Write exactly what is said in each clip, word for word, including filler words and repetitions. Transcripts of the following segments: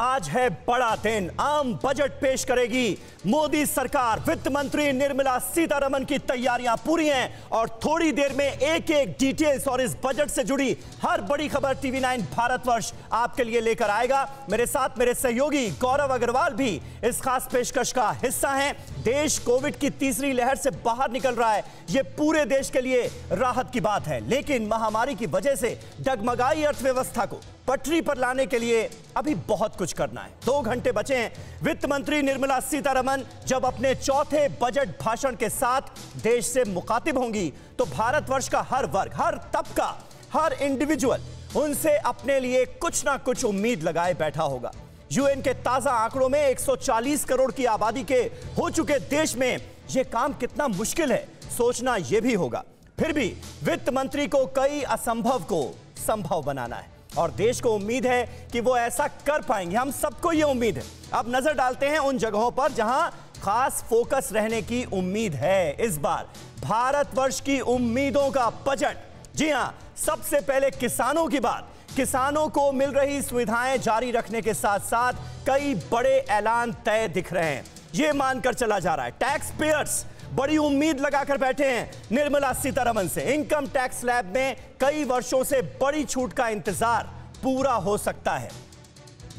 आज है बड़ा दिन। आम बजट पेश करेगी मोदी सरकार। वित्त मंत्री निर्मला सीतारमण की तैयारियां पूरी हैं और थोड़ी देर में एक एक डिटेल्स और इस बजट से जुड़ी हर बड़ी खबर टीवी नाइन भारतवर्ष आपके लिए लेकर आएगा। मेरे साथ मेरे सहयोगी गौरव अग्रवाल भी इस खास पेशकश का हिस्सा हैं। देश कोविड की तीसरी लहर से बाहर निकल रहा है, ये पूरे देश के लिए राहत की बात है, लेकिन महामारी की वजह से डगमगाई अर्थव्यवस्था को पटरी पर लाने के लिए अभी बहुत कुछ करना है। दो घंटे बचे हैं। वित्त मंत्री निर्मला सीतारमण जब अपने चौथे बजट भाषण के साथ देश से मुखातिब होंगी तो भारतवर्ष का हर वर्ग, हर तबका, हर इंडिविजुअल उनसे अपने लिए कुछ ना कुछ उम्मीद लगाए बैठा होगा। यूएन के ताजा आंकड़ों में एक सौ चालीस करोड़ की आबादी के हो चुके देश में यह काम कितना मुश्किल है, सोचना यह भी होगा। फिर भी वित्त मंत्री को कई असंभव को संभव बनाना है और देश को उम्मीद है कि वो ऐसा कर पाएंगे। हम सबको ये उम्मीद है। अब नजर डालते हैं उन जगहों पर जहां खास फोकस रहने की उम्मीद है। इस बार भारतवर्ष की उम्मीदों का बजट। जी हां, सबसे पहले किसानों की बात। किसानों को मिल रही सुविधाएं जारी रखने के साथ साथ कई बड़े ऐलान तय दिख रहे हैं। ये मानकर चला जा रहा है, टैक्स पेयर्स बड़ी उम्मीद लगाकर बैठे हैं निर्मला सीतारमण से। इनकम टैक्स स्लैब में कई वर्षों से बड़ी छूट का इंतजार पूरा हो सकता है।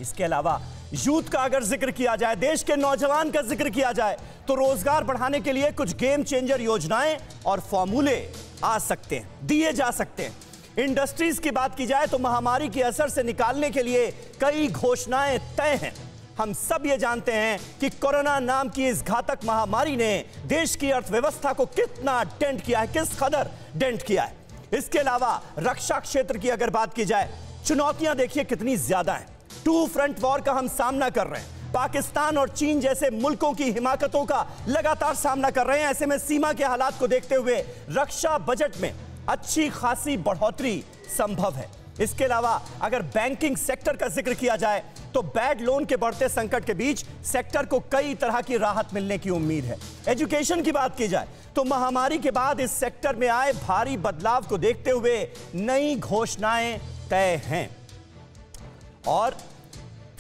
इसके अलावा यूथ का अगर जिक्र किया जाए, देश के नौजवान का जिक्र किया जाए, तो रोजगार बढ़ाने के लिए कुछ गेम चेंजर योजनाएं और फॉर्मूले आ सकते हैं, दिए जा सकते हैं। इंडस्ट्रीज की बात की जाए तो महामारी के असर से निकालने के लिए कई घोषणाएं तय हैं। हम सब ये जानते हैं कि कोरोना नाम की इस घातक महामारी ने देश की अर्थव्यवस्था को कितना डेंट किया है, किस कदर डेंट किया है। इसके अलावा रक्षा क्षेत्र की अगर बात की जाए, चुनौतियां देखिए कितनी ज्यादा हैं। टू फ्रंट वॉर का हम सामना कर रहे हैं, पाकिस्तान और चीन जैसे मुल्कों की हिमाकतों का लगातार सामना कर रहे हैं। ऐसे में सीमा के हालात को देखते हुए रक्षा बजट में अच्छी खासी बढ़ोतरी संभव है। इसके अलावा अगर बैंकिंग सेक्टर का जिक्र किया जाए तो बैड लोन के बढ़ते संकट के बीच सेक्टर को कई तरह की राहत मिलने की उम्मीद है। एजुकेशन की बात की जाए तो महामारी के बाद इस सेक्टर में आए भारी बदलाव को देखते हुए नई घोषणाएं तय हैं। और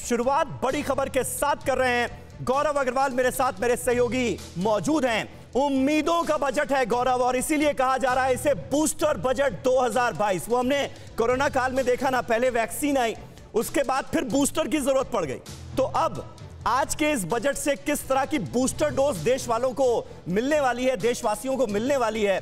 शुरुआत बड़ी खबर के साथ कर रहे हैं। गौरव अग्रवाल मेरे साथ मेरे सहयोगी मौजूद हैं। उम्मीदों का बजट है गौरव, और इसीलिए कहा जा रहा है इसे बूस्टर बजट दो हजार बाईस। वो हमने कोरोना काल में देखा ना, पहले वैक्सीन आई, उसके बाद फिर बूस्टर की जरूरत पड़ गई। तो अब आज के इस बजट से किस तरह की बूस्टर डोज देश वालों को मिलने वाली है, देशवासियों को मिलने वाली है,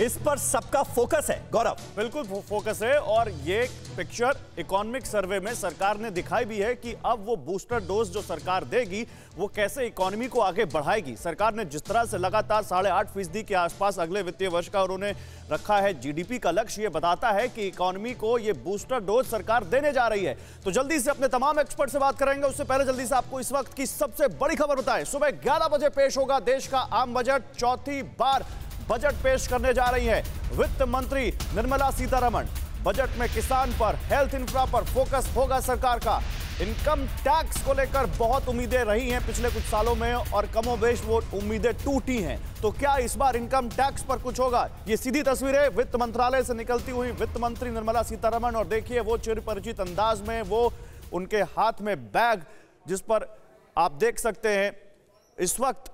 इस पर सबका फोकस है गौरव। बिल्कुल फोकस है, और ये पिक्चर इकोनॉमिक सर्वे में सरकार ने दिखाई भी है कि अब वो बूस्टर डोज जो सरकार देगी वो कैसे इकोनॉमी को आगे बढ़ाएगी। सरकार ने जिस तरह से लगातार साढ़े आठ फीसदी के आसपास अगले वित्तीय वर्ष का उन्होंने रखा है जीडीपी का लक्ष्य, ये बताता है कि इकोनॉमी को ये बूस्टर डोज सरकार देने जा रही है। तो जल्दी से अपने तमाम एक्सपर्ट से बात करेंगे, उससे पहले जल्दी से आपको इस वक्त की सबसे बड़ी खबर बताएं। सुबह ग्यारह बजे पेश होगा देश का आम बजट। चौथी बार बजट पेश करने जा रही है वित्त मंत्री निर्मला सीतारमण। बजट में किसान पर, हेल्थ इंफ्रा पर फोकस होगा सरकार का। इनकम टैक्स को लेकर बहुत उम्मीदें रही हैं पिछले कुछ सालों में, और कमोबेश वो उम्मीदें टूटी हैं। तो क्या इस बार इनकम टैक्स पर कुछ होगा? ये सीधी तस्वीरें वित्त मंत्रालय से निकलती हुई वित्त मंत्री निर्मला सीतारमण, और देखिए वो चिरपरिचित अंदाज में, वो उनके हाथ में बैग, जिस पर आप देख सकते हैं इस वक्त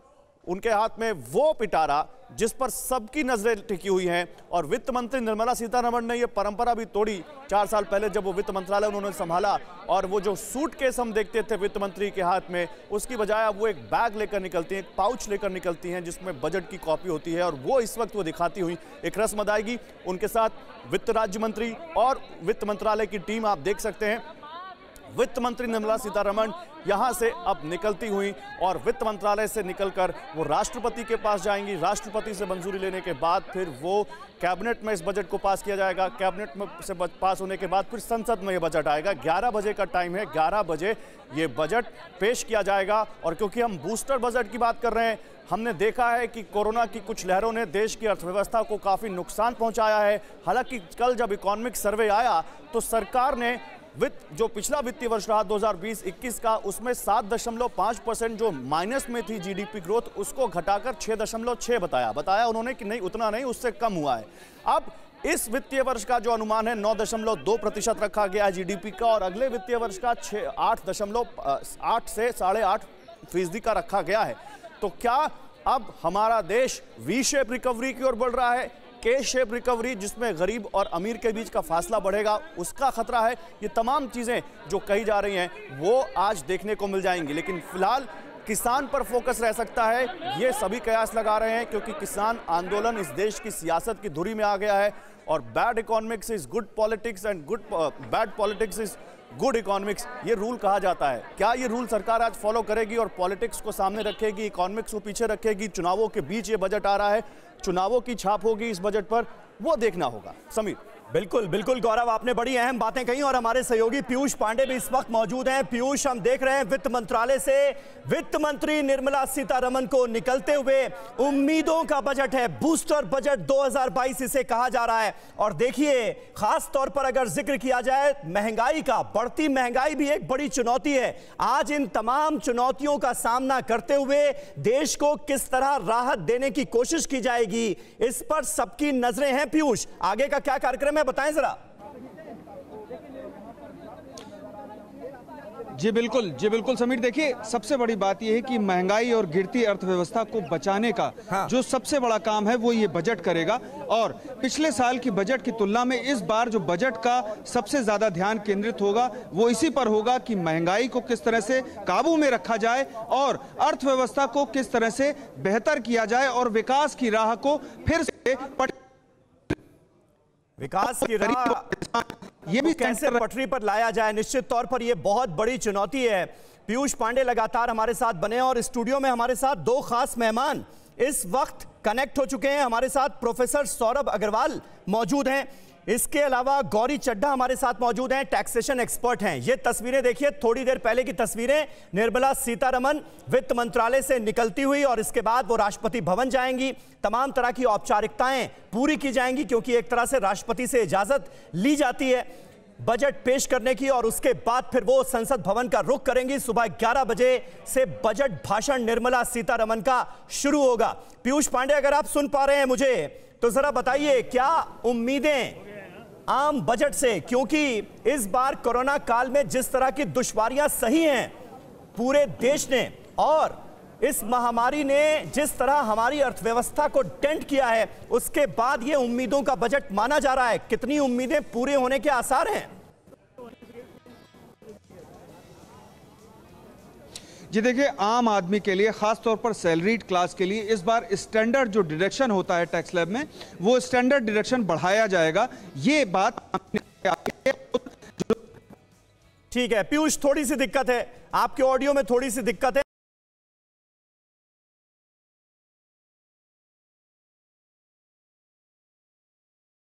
उनके हाथ में वो पिटारा जिस पर सबकी नजरें टिकी हुई हैं। और वित्त मंत्री निर्मला सीतारमण ने ये परंपरा भी तोड़ी चार साल पहले जब वो वित्त मंत्रालय उन्होंने संभाला, और वो जो सूटकेस हम देखते थे वित्त मंत्री के हाथ में, उसकी बजाय अब वो एक बैग लेकर निकलती हैं, एक पाउच लेकर निकलती हैं जिसमें बजट की कॉपी होती है, और वो इस वक्त वो दिखाती हुई एक रस्म अदायगी। उनके साथ वित्त राज्य मंत्री और वित्त मंत्रालय की टीम आप देख सकते हैं। वित्त मंत्री निर्मला सीतारमण यहां से अब निकलती हुई, और वित्त मंत्रालय से निकलकर वो राष्ट्रपति के पास जाएंगी। राष्ट्रपति से मंजूरी लेने के बाद फिर वो कैबिनेट में इस बजट को पास किया जाएगा। कैबिनेट में से पास होने के बाद फिर संसद में ये बजट आएगा। ग्यारह बजे का टाइम है, ग्यारह बजे ये बजट पेश किया जाएगा। और क्योंकि हम बूस्टर बजट की बात कर रहे हैं, हमने देखा है कि कोरोना की कुछ लहरों ने देश की अर्थव्यवस्था को काफ़ी नुकसान पहुँचाया है। हालांकि कल जब इकोनॉमिक सर्वे आया तो सरकार ने वित्त जो पिछला वित्तीय वर्ष रहा दो हजार बीस इक्कीस का, उसमें सात दशमलव पाँच परसेंट जो माइनस में थी जीडीपी ग्रोथ, उसको घटाकर छः दशमलव छः बताया बताया उन्होंने कि नहीं, उतना नहीं, उससे कम हुआ है। अब इस वित्तीय वर्ष का जो अनुमान है नौ दशमलव दो प्रतिशत रखा गया है जीडीपी का, और अगले वित्तीय वर्ष का छः आठ दशमलव आठ से साढ़े आठ फीसदी का रखा गया है। तो क्या अब हमारा देश वी शेप रिकवरी की ओर बढ़ रहा है, के शेप रिकवरी जिसमें गरीब और अमीर के बीच का फासला बढ़ेगा, उसका खतरा है। ये तमाम चीज़ें जो कही जा रही हैं वो आज देखने को मिल जाएंगी, लेकिन फिलहाल किसान पर फोकस रह सकता है, ये सभी कयास लगा रहे हैं, क्योंकि किसान आंदोलन इस देश की सियासत की धुरी में आ गया है। और bad economics is good politics and good bad politics is good economics, ये रूल कहा जाता है। क्या ये रूल सरकार आज फॉलो करेगी और पॉलिटिक्स को सामने रखेगी, इकोनॉमिक्स को पीछे रखेगी? चुनावों के बीच ये बजट आ रहा है, चुनावों की छाप होगी इस बजट पर, वो देखना होगा। समीर, बिल्कुल बिल्कुल गौरव, आपने बड़ी अहम बातें कही और हमारे सहयोगी पीयूष पांडे भी इस वक्त मौजूद हैं। पीयूष, हम देख रहे हैं वित्त मंत्रालय से वित्त मंत्री निर्मला सीतारमण को निकलते हुए। उम्मीदों का बजट है, बूस्टर बजट दो हज़ार बाईस इसे कहा जा रहा है। और देखिए, खास तौर पर अगर जिक्र किया जाए महंगाई का, बढ़ती महंगाई भी एक बड़ी चुनौती है। आज इन तमाम चुनौतियों का सामना करते हुए देश को किस तरह राहत देने की कोशिश की जाएगी, इस पर सबकी नजरें हैं। पीयूष, आगे का क्या कार्यक्रम मैं बताएं जरा। जी बिल्कुल, जी बिल्कुल समीर, देखिए सबसे बड़ी बात यह है कि महंगाई और गिरती अर्थव्यवस्था को बचाने का हाँ। जो सबसे बड़ा काम है वो ये बजट करेगा। और पिछले साल की बजट की तुलना में इस बार जो बजट का सबसे ज्यादा ध्यान केंद्रित होगा वो इसी पर होगा कि महंगाई को किस तरह से काबू में रखा जाए और अर्थव्यवस्था को किस तरह से बेहतर किया जाए और विकास की राह को फिर से पट... विकास की राह ये भी कैसे पटरी पर लाया जाए, निश्चित तौर पर यह बहुत बड़ी चुनौती है। पीयूष पांडे लगातार हमारे साथ बने और स्टूडियो में हमारे साथ दो खास मेहमान इस वक्त कनेक्ट हो चुके हैं। हमारे साथ प्रोफेसर सौरभ अग्रवाल मौजूद हैं, इसके अलावा गौरी चड्ढा हमारे साथ मौजूद हैं, टैक्सेशन एक्सपर्ट हैं। ये तस्वीरें देखिए, थोड़ी देर पहले की तस्वीरें, निर्मला सीतारमण वित्त मंत्रालय से निकलती हुई और इसके बाद वो राष्ट्रपति भवन जाएंगी। तमाम तरह की औपचारिकताएं पूरी की जाएंगी क्योंकि एक तरह से राष्ट्रपति से इजाजत ली जाती है बजट पेश करने की, और उसके बाद फिर वो संसद भवन का रुख करेंगी। सुबह ग्यारह बजे से बजट भाषण निर्मला सीतारमण का शुरू होगा। पीयूष पांडे, अगर आप सुन पा रहे हैं मुझे तो जरा बताइए, क्या उम्मीदें आम बजट से, क्योंकि इस बार कोरोना काल में जिस तरह की दुश्वारियां सही हैं पूरे देश ने और इस महामारी ने जिस तरह हमारी अर्थव्यवस्था को डेंट किया है, उसके बाद ये उम्मीदों का बजट माना जा रहा है, कितनी उम्मीदें पूरे होने के आसार हैं? जी देखिए, आम आदमी के लिए खासतौर पर सैलरीड क्लास के लिए इस बार स्टैंडर्ड जो डिडक्शन होता है टैक्स स्लैब में, वो स्टैंडर्ड डिडक्शन बढ़ाया जाएगा, ये बात ठीक है। पीयूष, थोड़ी सी दिक्कत है आपके ऑडियो में, थोड़ी सी दिक्कत है,